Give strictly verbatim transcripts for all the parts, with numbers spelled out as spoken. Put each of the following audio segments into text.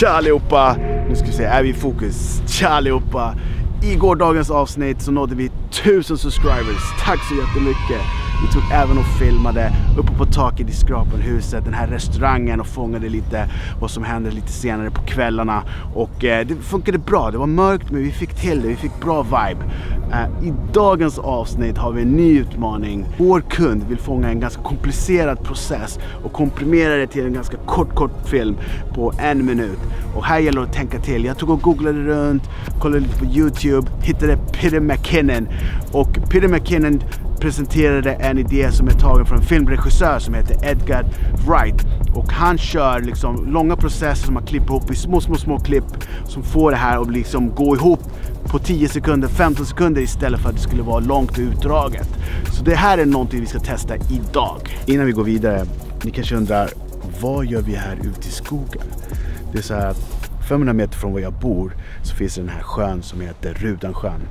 Tja allihopa! Nu ska vi se, är vi i fokus? Tja allihopa! I gårdagens avsnitt så nådde vi tusen subscribers. Tack så jättemycket! Vi tog även och filmade uppe på taket i Skrapenhuset, den här restaurangen, och fångade lite vad som hände lite senare på kvällarna. Och eh, det funkade bra, det var mörkt men vi fick till det, vi fick bra vibe. Eh, I dagens avsnitt har vi en ny utmaning. Vår kund vill fånga en ganska komplicerad process och komprimera det till en ganska kort kort film på en minut. Och här gäller det att tänka till. Jag tog och googlade runt, kollade lite på YouTube, hittade Peter McKinnon. Och Peter McKinnon presenterade en idé som är tagen från en filmregissör som heter Edgar Wright, och han kör liksom långa processer som man klipper ihop i små små små klipp som får det här att liksom gå ihop på tio sekunder, femton sekunder, istället för att det skulle vara långt utdraget. Så det här är någonting vi ska testa idag. Innan vi går vidare, ni kanske undrar, vad gör vi här ute i skogen? Det är så här att femhundra meter från var jag bor så finns det den här sjön som heter Rudansjön,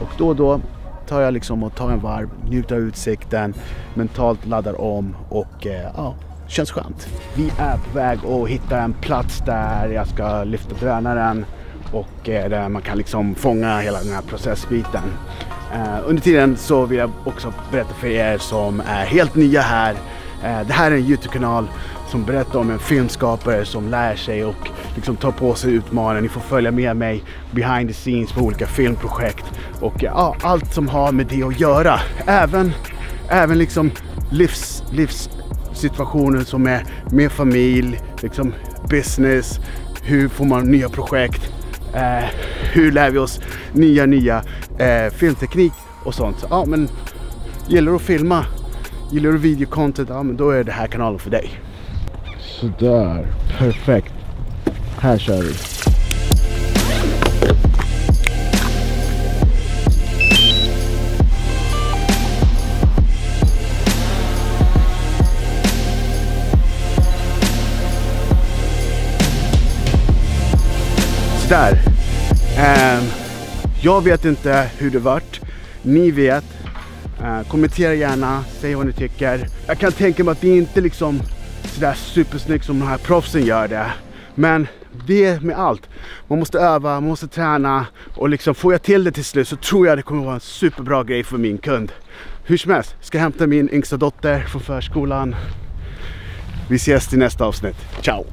och då och då tar jag liksom och tar en varv, njuter av utsikten, mentalt laddar om, och eh, ja, känns skönt. Vi är på väg att hitta en plats där jag ska lyfta drönaren och eh, där man kan liksom fånga hela den här processbiten. Eh, under tiden så vill jag också berätta för er som är helt nya här. Eh, det här är en YouTube-kanal som berättar om en filmskapare som lär sig och liksom tar på sig utmaningen. Ni får följa med mig behind the scenes på olika filmprojekt och ja, allt som har med det att göra. Även, även liksom livs, livssituationer som är med familj, liksom business, hur får man nya projekt, eh, hur lär vi oss nya, nya eh, filmteknik och sånt. Så, ja, men gillar du att filma, gillar du videocontent, ja, men då är det här kanalen för dig. Sådär, perfekt. Här kör vi. Sådär. Um, jag vet inte hur det vart. Ni vet. Uh, kommentera gärna, säg vad ni tycker. Jag kan tänka mig att det inte liksom sådär supersnyggt som de här proffsen gör det. Men det med allt, man måste öva, man måste träna, och liksom får jag till det till slut så tror jag det kommer vara en superbra grej för min kund. Hur som helst, ska hämta min yngsta dotter från förskolan. Vi ses i nästa avsnitt, ciao!